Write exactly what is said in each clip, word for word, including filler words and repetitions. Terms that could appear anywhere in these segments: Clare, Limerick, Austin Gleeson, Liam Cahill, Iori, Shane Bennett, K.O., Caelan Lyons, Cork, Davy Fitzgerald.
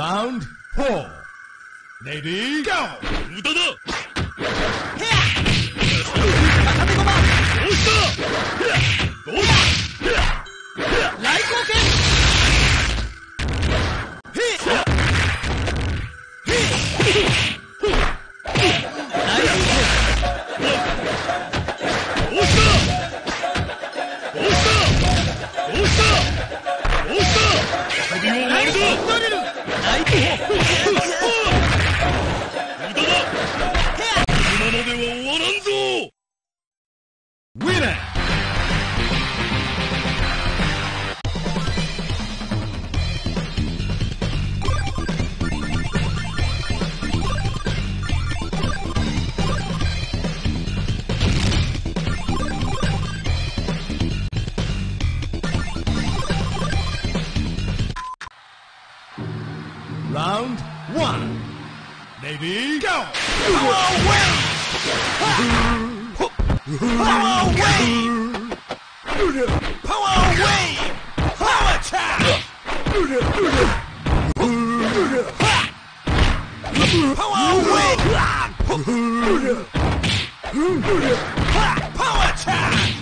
Round four. Ready? Go! Round one. Ready? Go! Power wave! Power wave! Power wave! Power charge! Power wave! Power charge!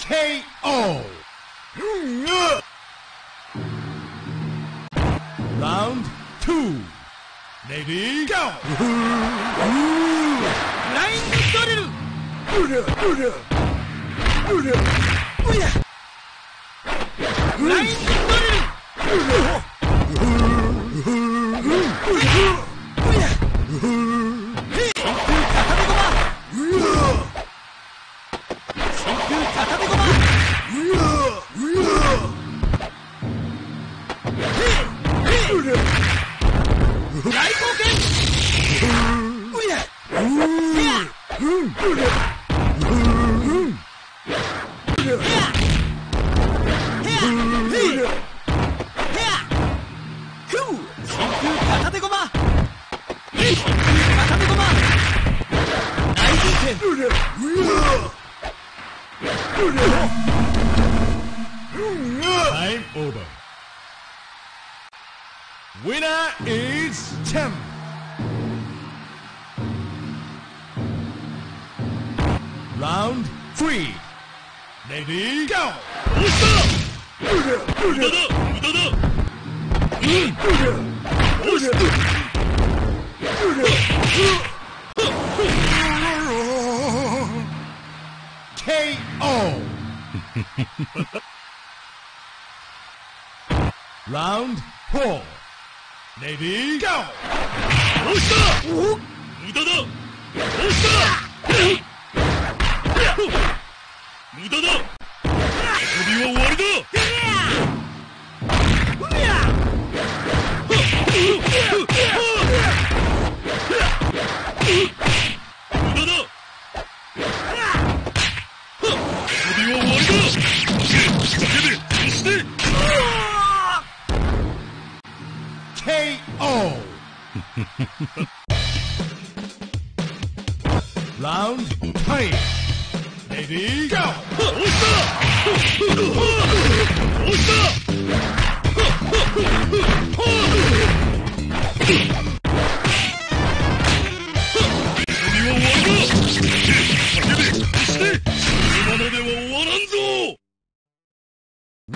K O Round two. Ready? Go! Line drill! Line drill! Time over. Winner is champ. Round three. Ready? Go! K O Round four. Ready? Go! K O Round five. Ready? Go!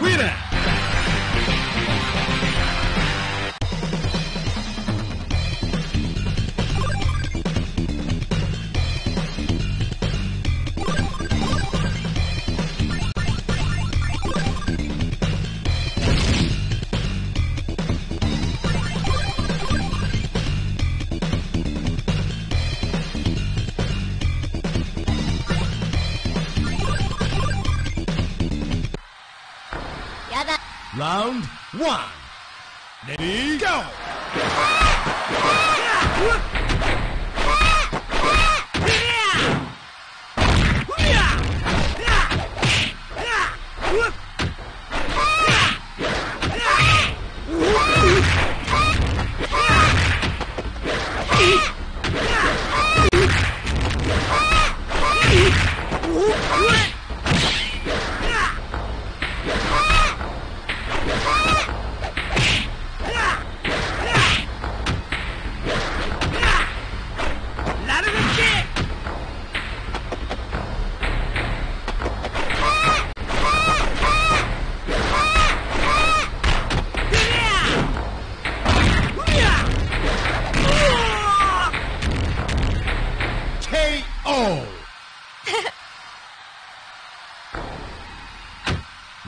Winner! Round one. Ready? Go!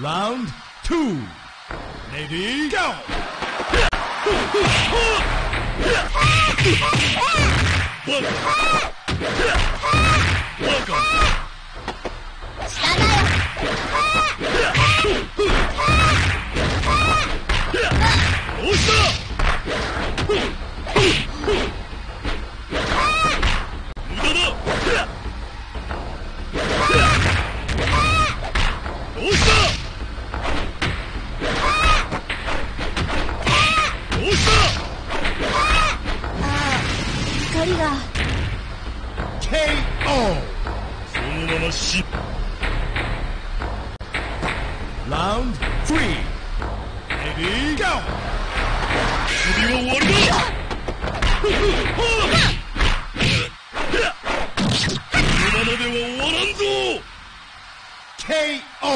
Round two. Ready? Go! Welcome! K O. Round three. Ready? Go. K O.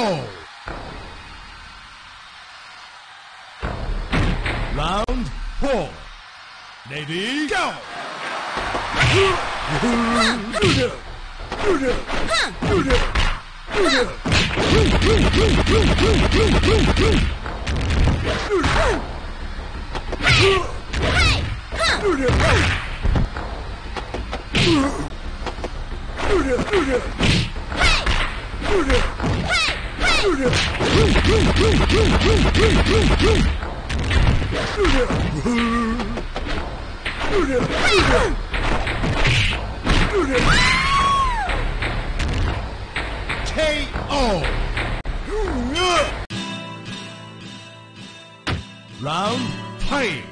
Round four. Ready? Go. Hey! K O. Round five.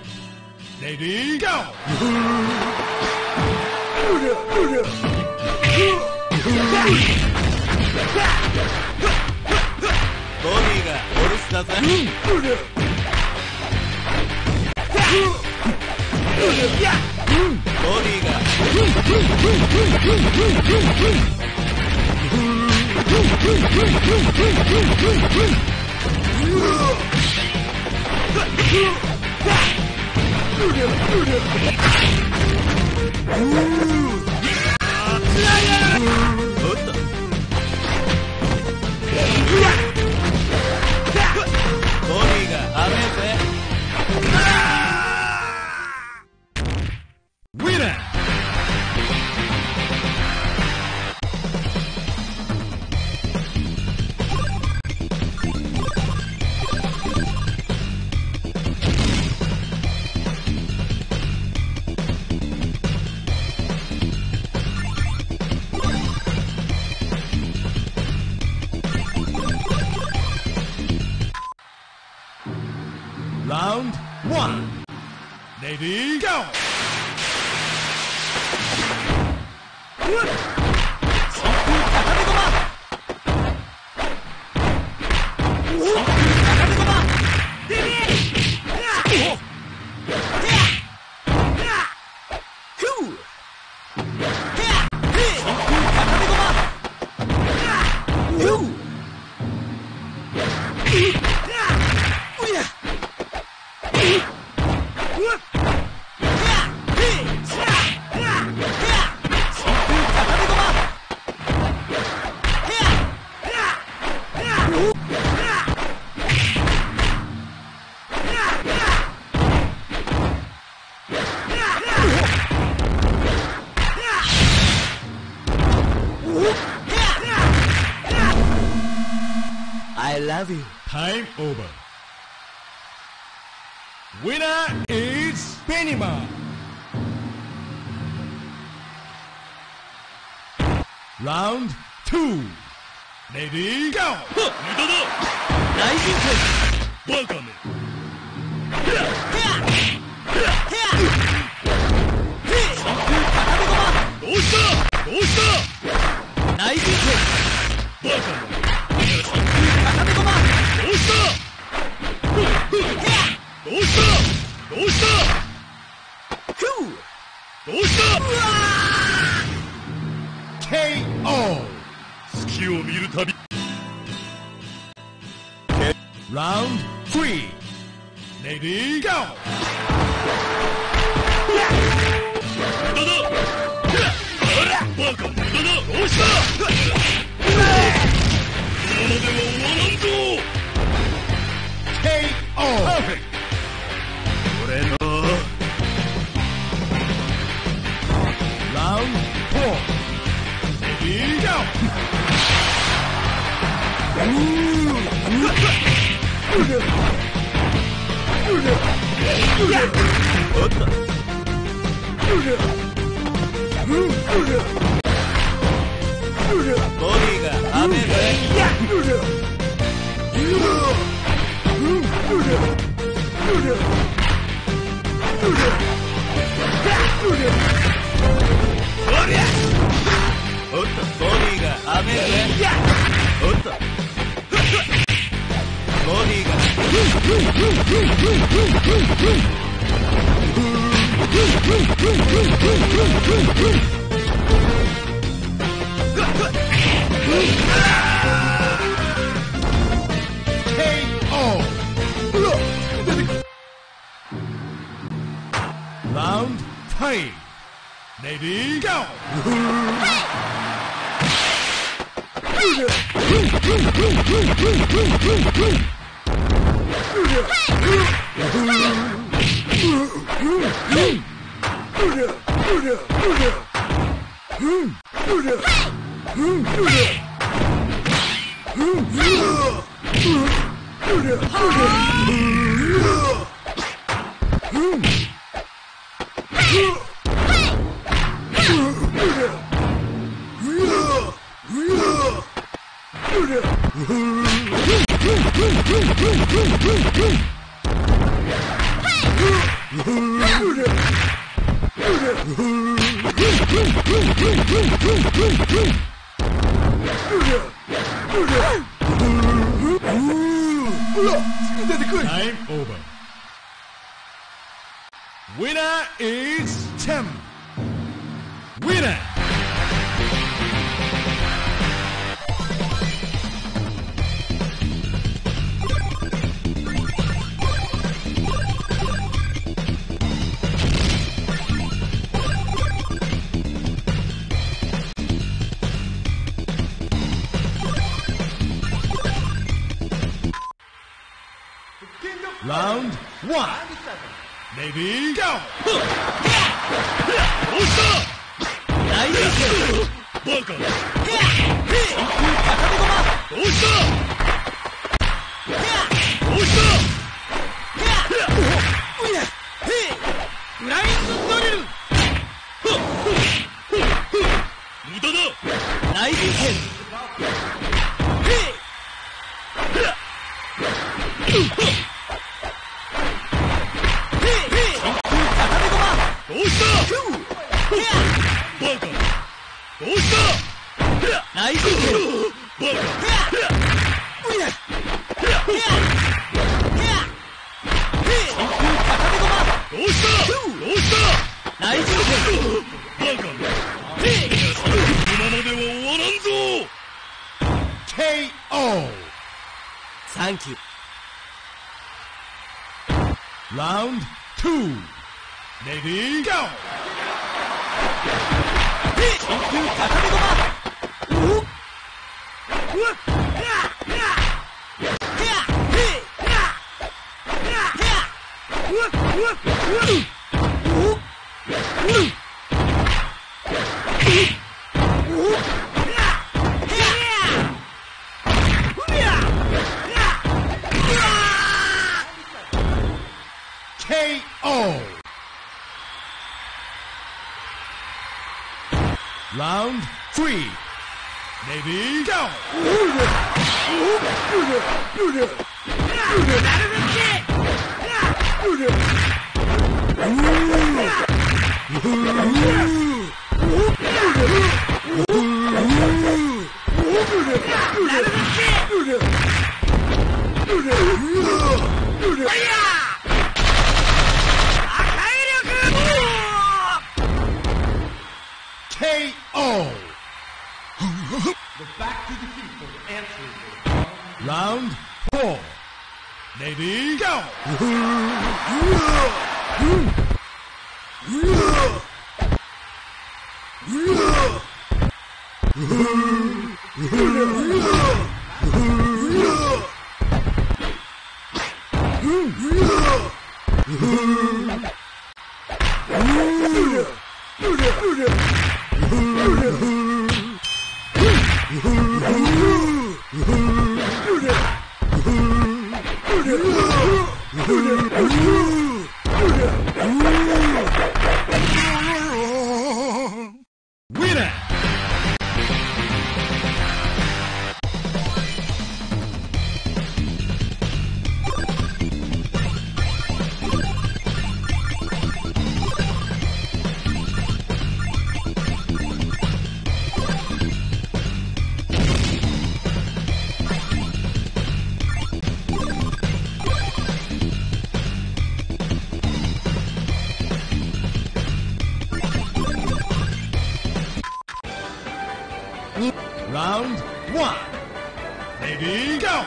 Ready? Go. Round one. Ready? Go! I love you. Time over. Winner is Benima. Round two. Ready? Go. Welcome. Welcome. K O. Round three. Ready? Go. Welcome. K O. Perfect. Round four. Ready, go. K O. Round time. Ready, go! Time over. Winner is Tim. Winner. Round one. Maybe go. K O. Thank you. Round two. Ready, go. K O. Round three. Maybe go. K O. The back to the people answers. Round four. Maybe go. Round one. Ready, go!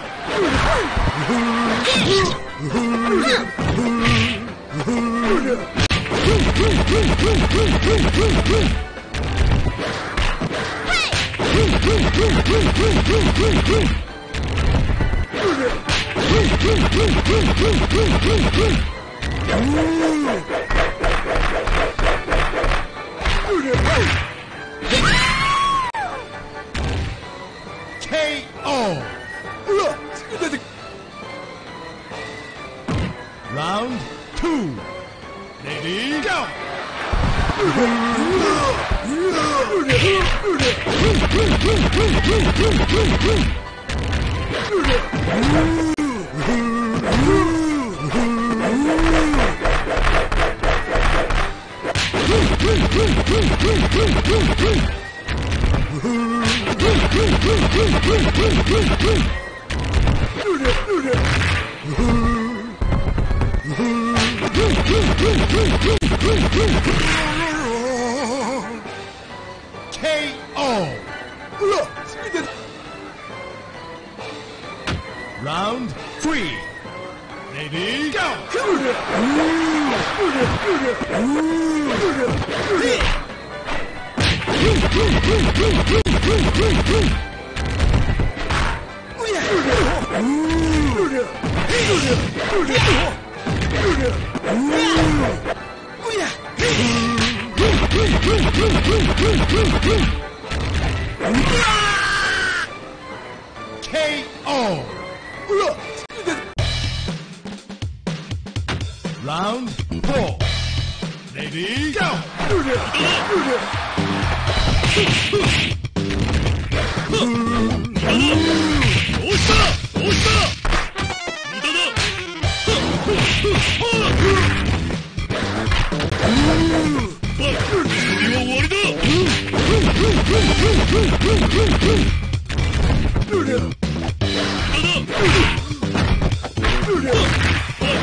K O Round two. Ready, go! K O Round three. Ready, go! Woo! Woo! Woo! Woo! Woo! Woo! Woo!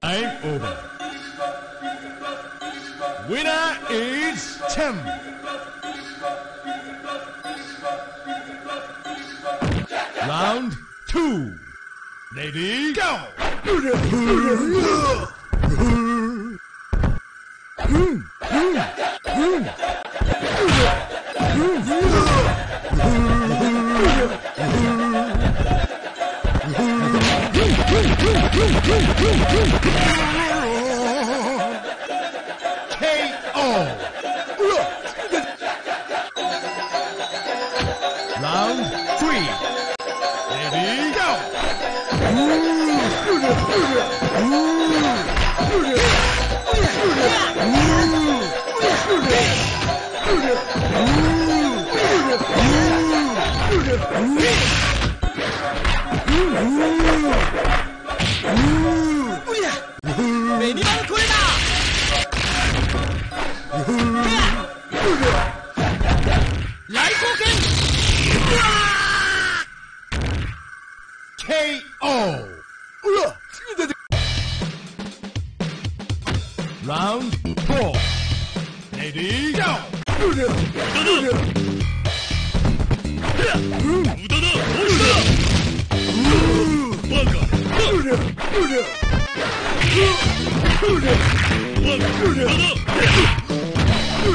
Time over. Winner is Tim. Round two. Ready? Go! K O Round three. Ready? Go! K O Round four. Ready? Go! Winner! Round one. Maybe go.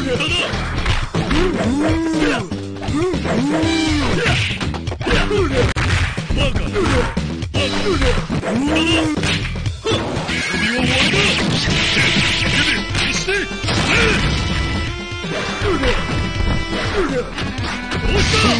K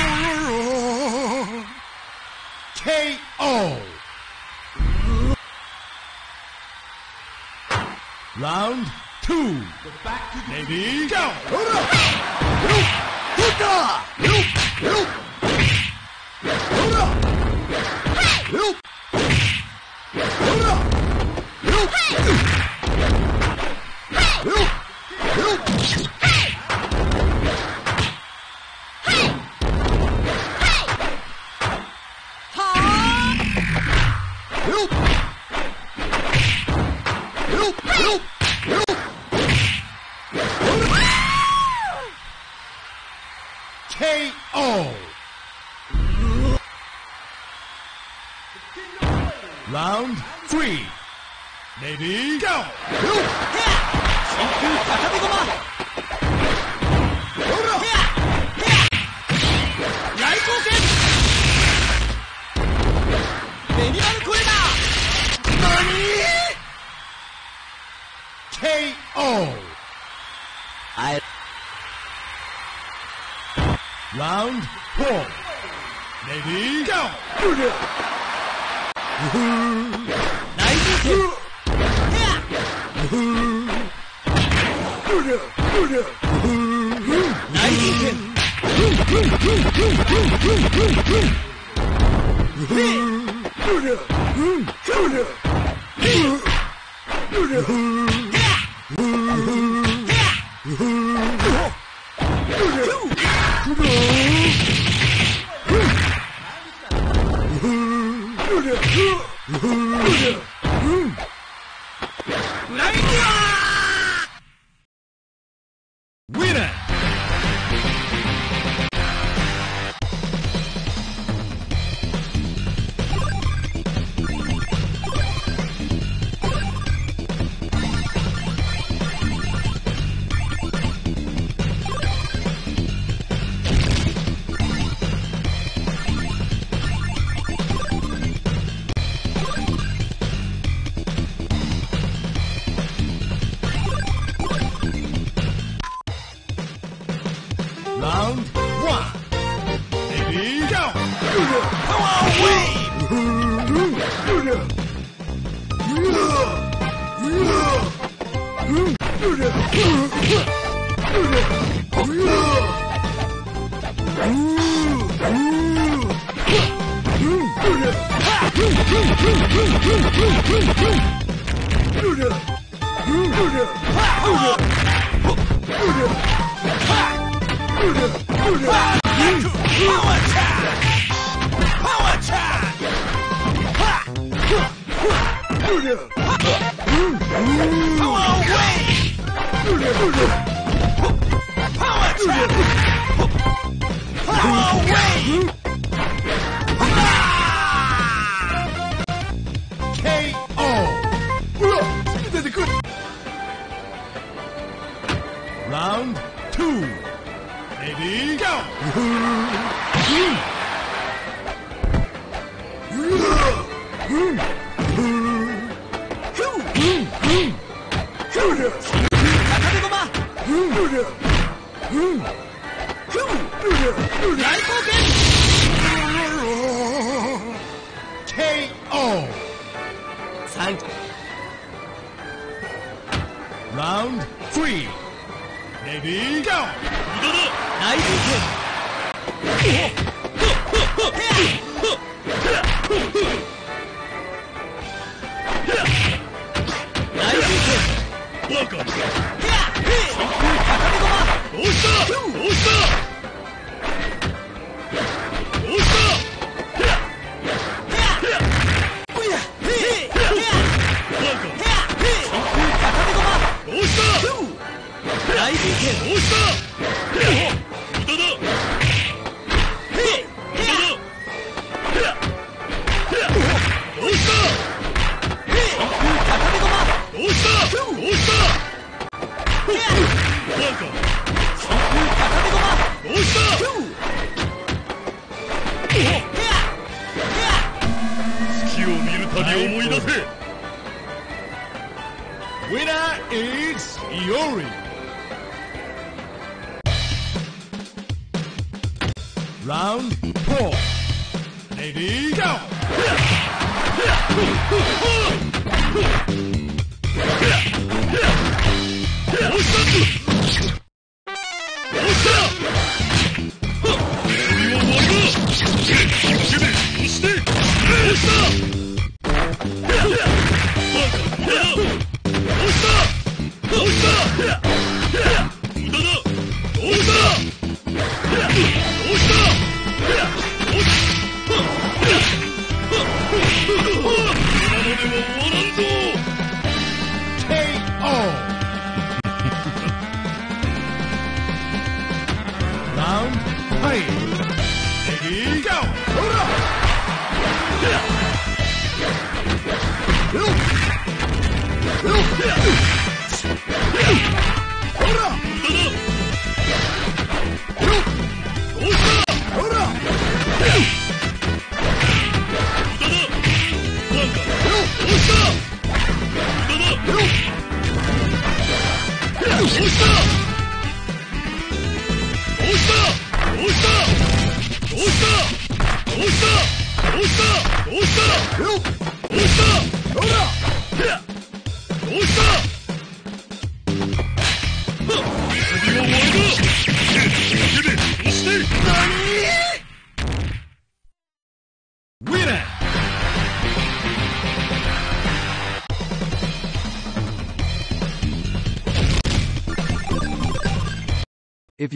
O Round two. Ready? Go! K O Round three. Ready? Go! K O I Round four. Ready? Go! Nice. Winner is Iori. Round four. Ready, go. Who's up? Who's up? Who's up? If